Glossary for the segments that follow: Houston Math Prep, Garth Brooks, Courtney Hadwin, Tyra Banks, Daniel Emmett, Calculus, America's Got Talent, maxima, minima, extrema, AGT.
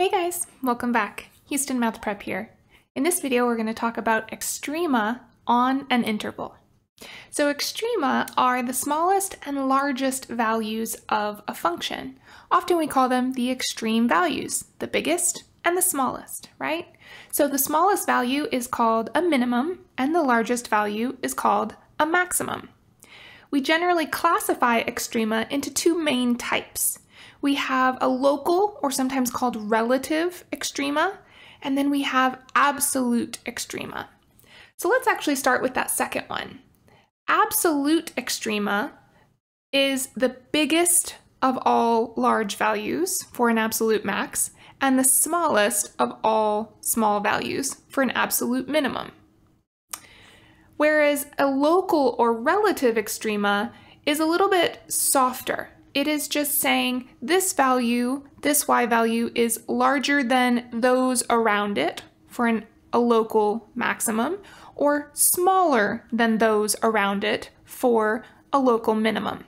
Hey guys, welcome back. Houston Math Prep here. In this video, we're going to talk about extrema on an interval. So extrema are the smallest and largest values of a function. Often we call them the extreme values, the biggest and the smallest, right? So the smallest value is called a minimum and the largest value is called a maximum. We generally classify extrema into two main types. We have a local, or sometimes called relative, extrema, and then we have absolute extrema. So let's actually start with that second one. Absolute extrema is the biggest of all large values for an absolute max, and the smallest of all small values for an absolute minimum. Whereas a local or relative extrema is a little bit softer. It is just saying this value, this y value, is larger than those around it for a local maximum, or smaller than those around it for a local minimum.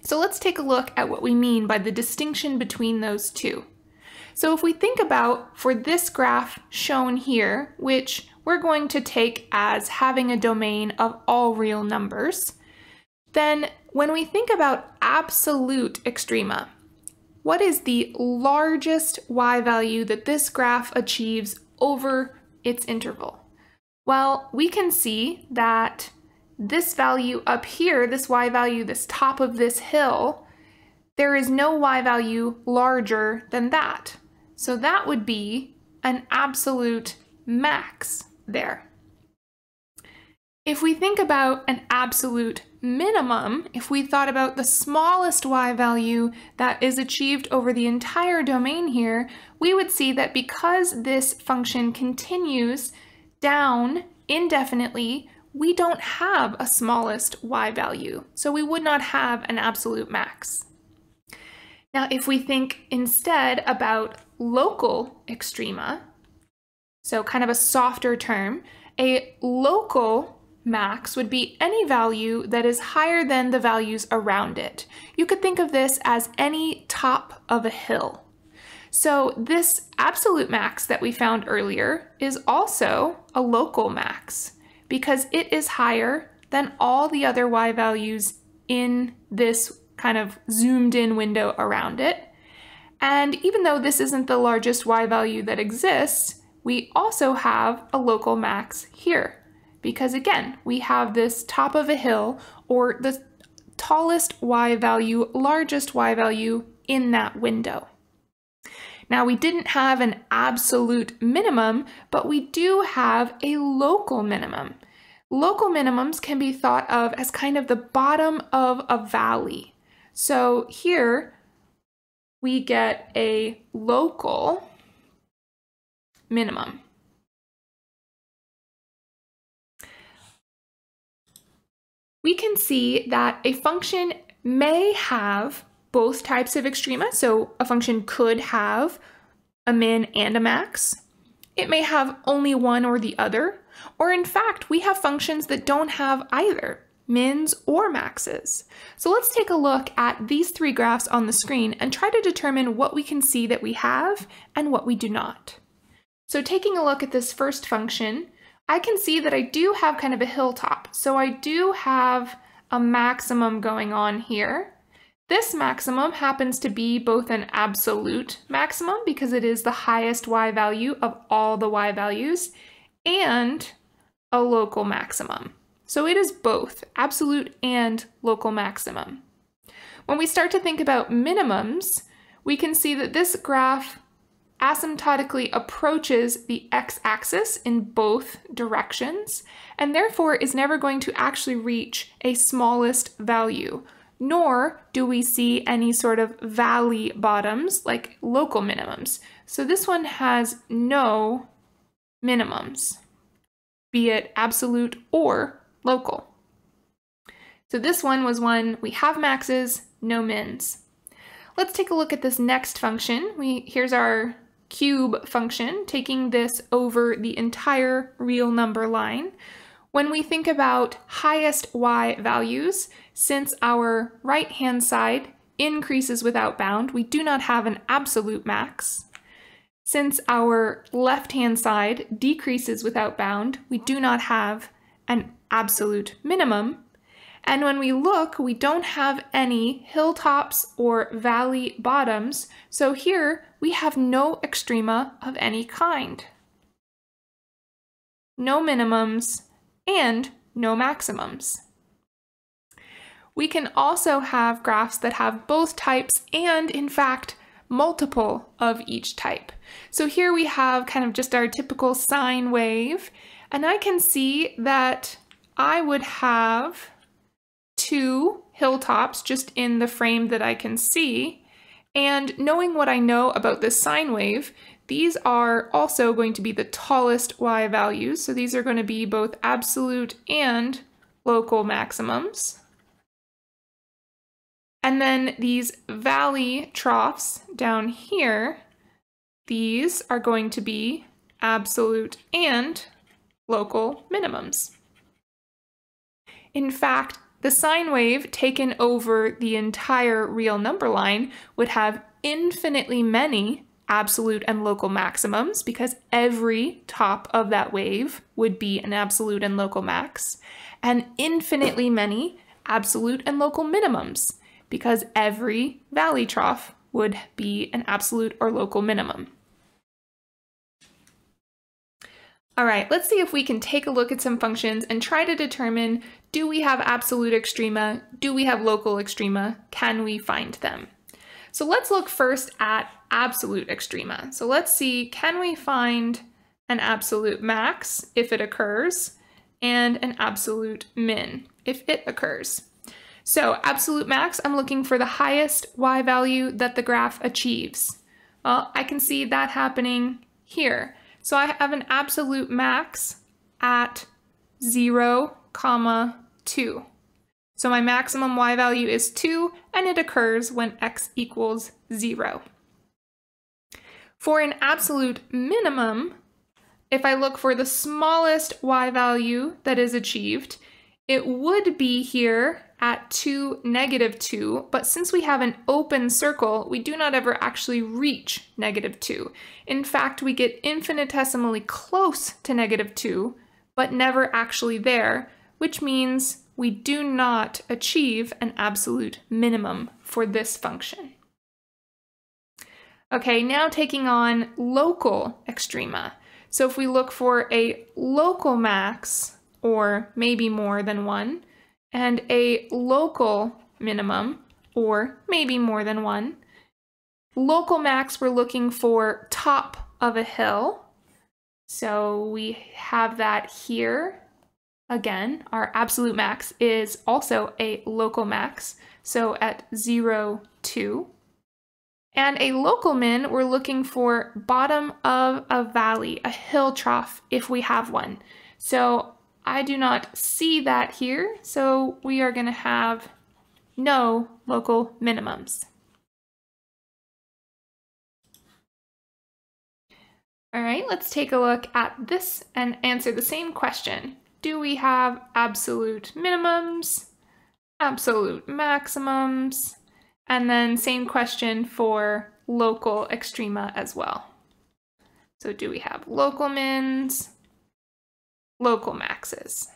So let's take a look at what we mean by the distinction between those two. So if we think about, for this graph shown here, which we're going to take as having a domain of all real numbers, then when we think about absolute extrema, what is the largest y value that this graph achieves over its interval? Well, we can see that this value up here, this y value, this top of this hill, there is no y value larger than that. So that would be an absolute max there. If we think about an absolute minimum, if we thought about the smallest y value that is achieved over the entire domain here, we would see that because this function continues down indefinitely, we don't have a smallest y value. So we would not have an absolute max. Now, if we think instead about local extrema, so kind of a softer term, a local max would be any value that is higher than the values around it. You could think of this as any top of a hill. So this absolute max that we found earlier is also a local max because it is higher than all the other y values in this kind of zoomed in window around it. And even though this isn't the largest y value that exists, we also have a local max here. Because again, we have this top of a hill, or the tallest y value, largest y value in that window. Now, we didn't have an absolute minimum, but we do have a local minimum. Local minimums can be thought of as kind of the bottom of a valley. So here we get a local minimum. We can see that a function may have both types of extrema. So a function could have a min and a max. It may have only one or the other. Or in fact, we have functions that don't have either mins or maxes. So let's take a look at these three graphs on the screen and try to determine what we can see that we have and what we do not. So taking a look at this first function, I can see that I do have kind of a hilltop, so I do have a maximum going on here. This maximum happens to be both an absolute maximum, because it is the highest y value of all the y values, and a local maximum. So it is both absolute and local maximum. When we start to think about minimums, we can see that this graph asymptotically approaches the x-axis in both directions, and therefore is never going to actually reach a smallest value, nor do we see any sort of valley bottoms like local minimums. So this one has no minimums, be it absolute or local. So this one was one we have maxes, no mins. Let's take a look at this next function. Here's our cube function, taking this over the entire real number line. When we think about highest y values, since our right-hand side increases without bound, we do not have an absolute max. Since our left-hand side decreases without bound, we do not have an absolute minimum. And when we look, we don't have any hilltops or valley bottoms, so here we have no extrema of any kind. No minimums and no maximums. We can also have graphs that have both types and, in fact, multiple of each type. So here we have kind of just our typical sine wave, and I can see that I would have two hilltops just in the frame that I can see. And knowing what I know about this sine wave, these are also going to be the tallest y values. So these are going to be both absolute and local maximums. And then these valley troughs down here, these are going to be absolute and local minimums. In fact, the sine wave taken over the entire real number line would have infinitely many absolute and local maximums, because every top of that wave would be an absolute and local max, and infinitely many absolute and local minimums, because every valley trough would be an absolute or local minimum. All right, let's see if we can take a look at some functions and try to determine, do we have absolute extrema? Do we have local extrema? Can we find them? So let's look first at absolute extrema. So let's see, can we find an absolute max if it occurs, and an absolute min if it occurs? So absolute max, I'm looking for the highest y value that the graph achieves. Well, I can see that happening here. So I have an absolute max at 0, 2. So my maximum y value is 2, and it occurs when x equals 0. For an absolute minimum, if I look for the smallest y value that is achieved, it would be here at 2, -2, but since we have an open circle, we do not ever actually reach -2. In fact, we get infinitesimally close to -2, but never actually there, which means we do not achieve an absolute minimum for this function. Okay, now taking on local extrema. So if we look for a local max, or maybe more than one, and a local minimum, or maybe more than one. Local max, we're looking for top of a hill. So we have that here. Again, our absolute max is also a local max, so at 0, 2. And a local min, we're looking for bottom of a valley, a hill trough, if we have one. So I do not see that here, so we are going to have no local minimums. All right, let's take a look at this and answer the same question. Do we have absolute minimums, absolute maximums, and then same question for local extrema as well. So do we have local mins, local maxes?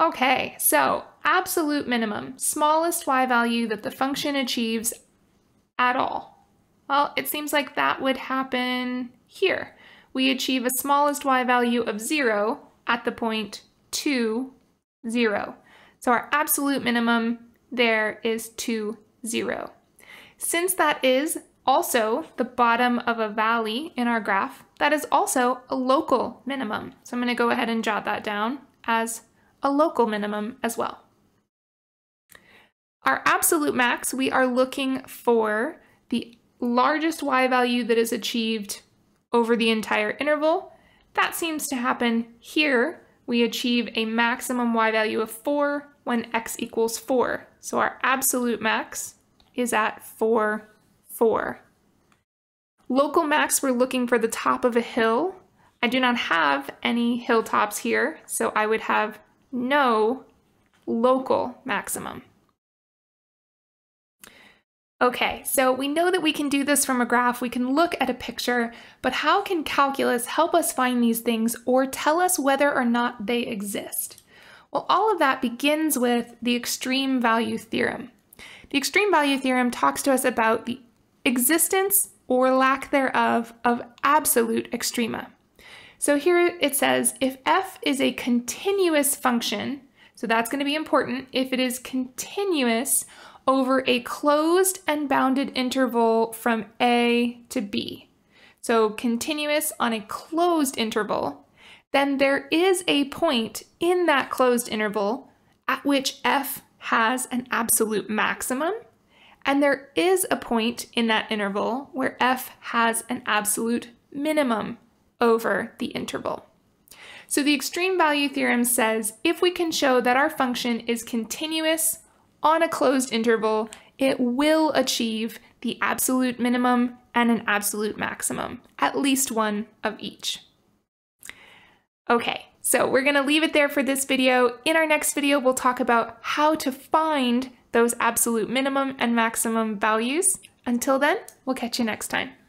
Okay, so absolute minimum, smallest y value that the function achieves at all. Well, it seems like that would happen here. We achieve a smallest y value of 0 at the point 2, 0. So our absolute minimum there is 2, 0. Since that is also the bottom of a valley in our graph, that is also a local minimum. So I'm going to go ahead and jot that down as a local minimum as well. Our absolute max, we are looking for the largest y value that is achieved over the entire interval. That seems to happen here. We achieve a maximum y value of 4 when x equals 4. So our absolute max is at 4, 4. Local max, we're looking for the top of a hill. I do not have any hilltops here, so I would have no local maximum. Okay, so we know that we can do this from a graph, we can look at a picture, but how can calculus help us find these things or tell us whether or not they exist? Well, all of that begins with the extreme value theorem. The extreme value theorem talks to us about the existence or lack thereof of absolute extrema. So here it says, if f is a continuous function, so that's going to be important, if it is continuous over a closed and bounded interval from A to B. So continuous on a closed interval, then there is a point in that closed interval at which F has an absolute maximum, and there is a point in that interval where F has an absolute minimum over the interval. So the extreme value theorem says if we can show that our function is continuous on a closed interval, it will achieve the absolute minimum and an absolute maximum, at least one of each. Okay, so we're going to leave it there for this video. In our next video, we'll talk about how to find those absolute minimum and maximum values. Until then, we'll catch you next time.